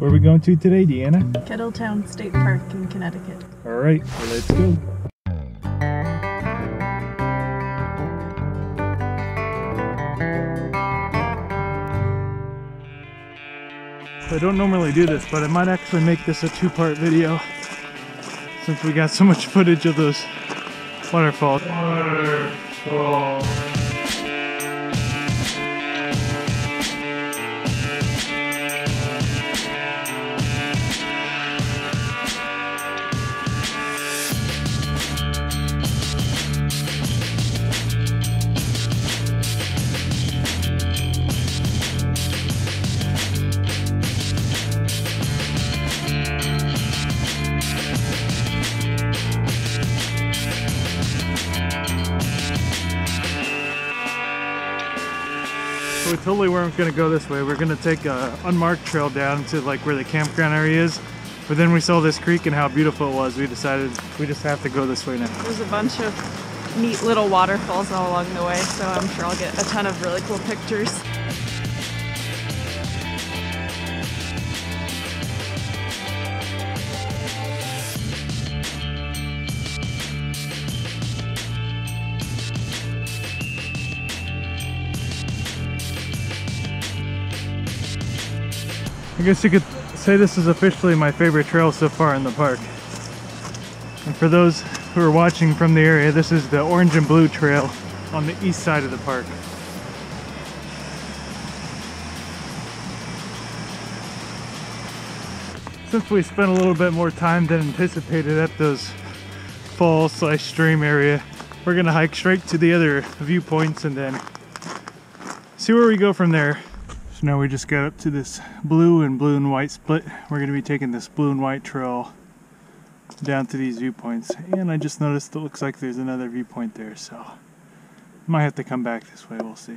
Where are we going to today, Deanna? Kettletown State Park in Connecticut. All right, well, let's go. I don't normally do this, but I might actually make this a two-part video since we got so much footage of those waterfalls. We totally weren't going to go this way. We're going to take a unmarked trail down to like where the campground area is, but then we saw this creek and how beautiful it was. We decided we just have to go this way now. There's a bunch of neat little waterfalls all along the way, so I'm sure I'll get a ton of really cool pictures. I guess you could say this is officially my favorite trail so far in the park. And for those who are watching from the area, this is the orange and blue trail on the east side of the park. Since we spent a little bit more time than anticipated at those falls / stream area, we're gonna hike straight to the other viewpoints and then see where we go from there. So now we just got up to this blue and white split. We're going to be taking this blue and white trail down to these viewpoints. And I just noticed it looks like there's another viewpoint there, so might have to come back this way, we'll see.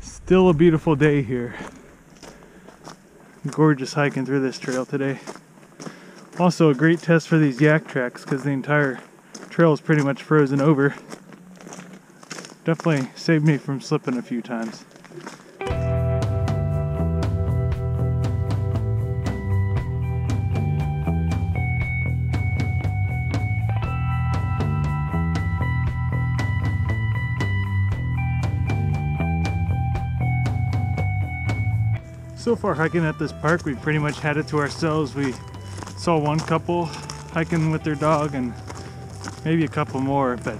Still a beautiful day here. Gorgeous hiking through this trail today. Also a great test for these yak tracks because the entire trail is pretty much frozen over. Definitely saved me from slipping a few times. So far hiking at this park, we've pretty much had it to ourselves. We saw one couple hiking with their dog and maybe a couple more, but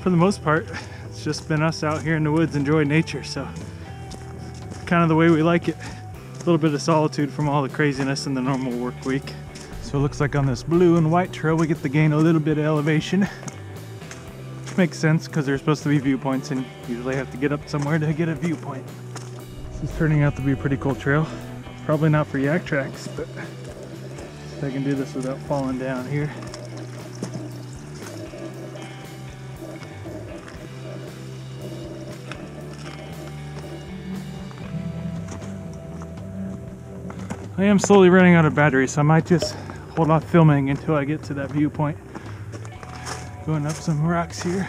for the most part, it's just been us out here in the woods enjoying nature, so kind of the way we like it. A little bit of solitude from all the craziness in the normal work week. So it looks like on this blue and white trail, we get to gain a little bit of elevation, which makes sense because there's supposed to be viewpoints and usually have to get up somewhere to get a viewpoint. This is turning out to be a pretty cool trail. Probably not for yak tracks, but I can do this without falling down here. I am slowly running out of battery, so I might just hold off filming until I get to that viewpoint. Going up some rocks here.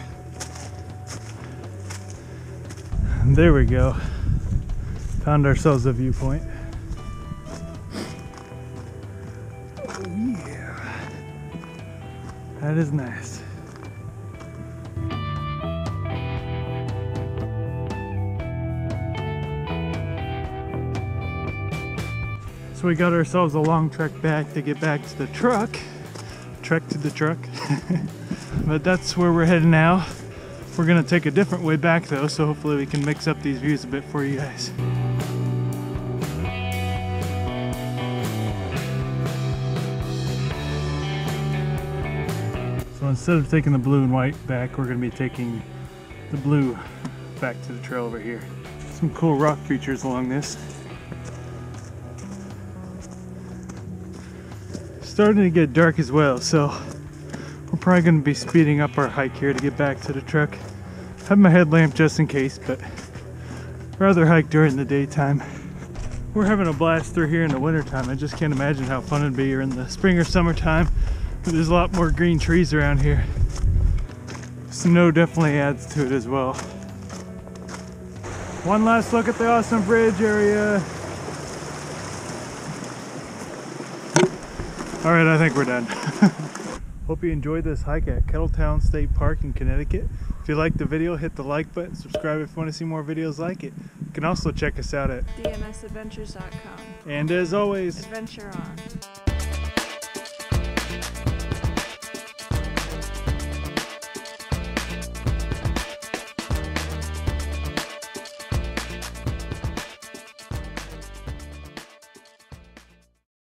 And there we go. Found ourselves a viewpoint. Oh, yeah. That is nice. So we got ourselves a long trek back to get back to the truck. But that's where we're headed now. We're gonna take a different way back though, so hopefully we can mix up these views a bit for you guys. Instead of taking the blue and white back, we're going to be taking the blue back to the trail over here. Some cool rock features along this. Starting to get dark as well, so we're probably going to be speeding up our hike here to get back to the truck. I have my headlamp just in case, but I'd rather hike during the daytime. We're having a blast through here in the wintertime. I just can't imagine how fun it'd be in the spring or summertime. There's a lot more green trees around here. Snow definitely adds to it as well. One last look at the awesome bridge area. All right, I think we're done. Hope you enjoyed this hike at Kettletown State Park in Connecticut. If you liked the video, hit the like button, subscribe if you want to see more videos like it. You can also check us out at DNSadventures.com. And as always, adventure on.